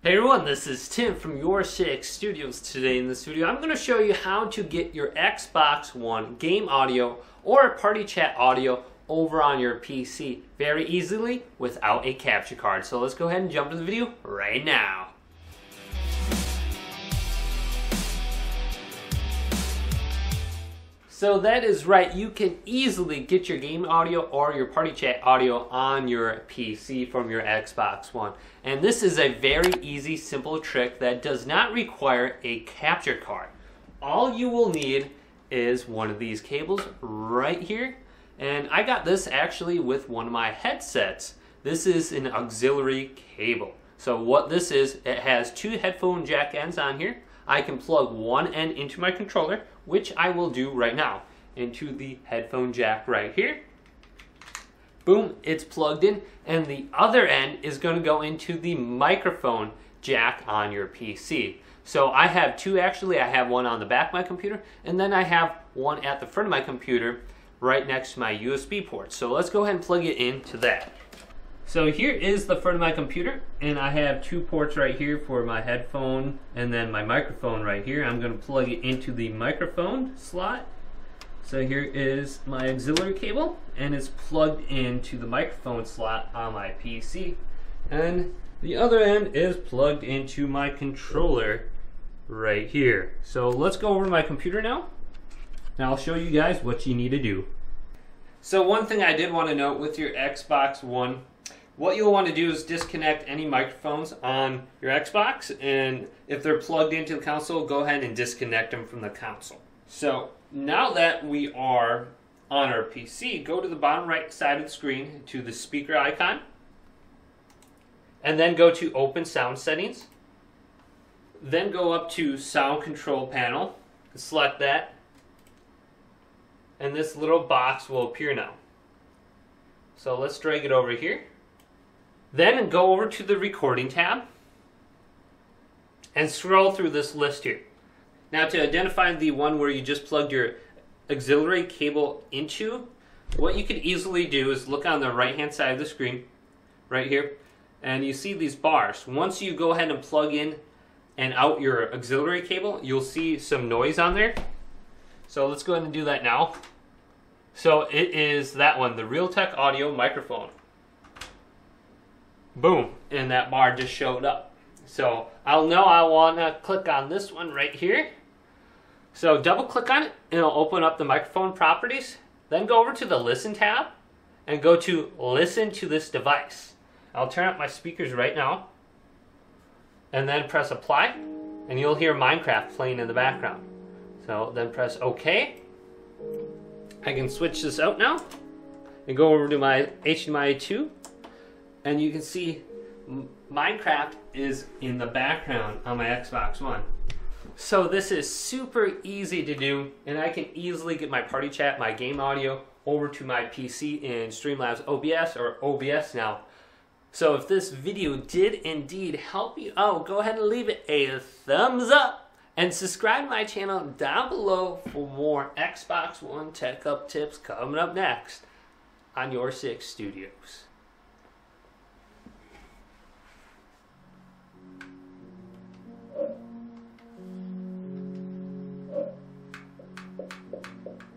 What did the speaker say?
Hey everyone, this is Tim from YourSix Studios. Today in this video, I'm going to show you how to get your Xbox One game audio or party chat audio over on your PC very easily without a capture card. So let's go ahead and jump to the video right now. So that is right, you can easily get your game audio or your party chat audio on your PC from your Xbox One. And this is a very easy, simple trick that does not require a capture card. All you will need is one of these cables right here. And I got this actually with one of my headsets. This is an auxiliary cable. So what this is, it has two headphone jack ends on here. I can plug one end into my controller, which I will do right now, into the headphone jack right here. Boom, it's plugged in, and the other end is going to go into the microphone jack on your PC. So I have two actually. I have one on the back of my computer, and then I have one at the front of my computer right next to my USB port. So let's go ahead and plug it into that. So here is the front of my computer, and I have two ports right here for my headphone and then my microphone right here. I'm going to plug it into the microphone slot. So here is my auxiliary cable, and it's plugged into the microphone slot on my PC. And the other end is plugged into my controller right here. So let's go over to my computer now, and I'll show you guys what you need to do. So one thing I did want to note with your Xbox One, what you'll want to do is disconnect any microphones on your Xbox, and if they're plugged into the console, go ahead and disconnect them from the console. So now that we are on our PC, go to the bottom right side of the screen to the speaker icon, and then go to Open Sound Settings. Then go up to Sound Control Panel, select that, and this little box will appear now. So let's drag it over here. Then go over to the recording tab and scroll through this list here. Now to identify the one where you just plugged your auxiliary cable into, what you could easily do is look on the right hand side of the screen right here, and you see these bars. Once you go ahead and plug in and out your auxiliary cable, you'll see some noise on there. So let's go ahead and do that now. So it is that one, the Realtek Audio Microphone. Boom, and that bar just showed up. So I'll know I want to click on this one right here. So double click on it, and it'll open up the microphone properties. Then go over to the Listen tab and go to Listen to this device. I'll turn up my speakers right now and then press Apply, and you'll hear Minecraft playing in the background. So then press OK. I can switch this out now and go over to my HDMI 2. And you can see Minecraft is in the background on my Xbox One. So this is super easy to do, and I can easily get my party chat, my game audio, over to my PC in Streamlabs OBS or OBS now. So if this video did indeed help you out, go ahead and leave it a thumbs up and subscribe to my channel down below for more Xbox One tech up tips coming up next on YourSix Studios.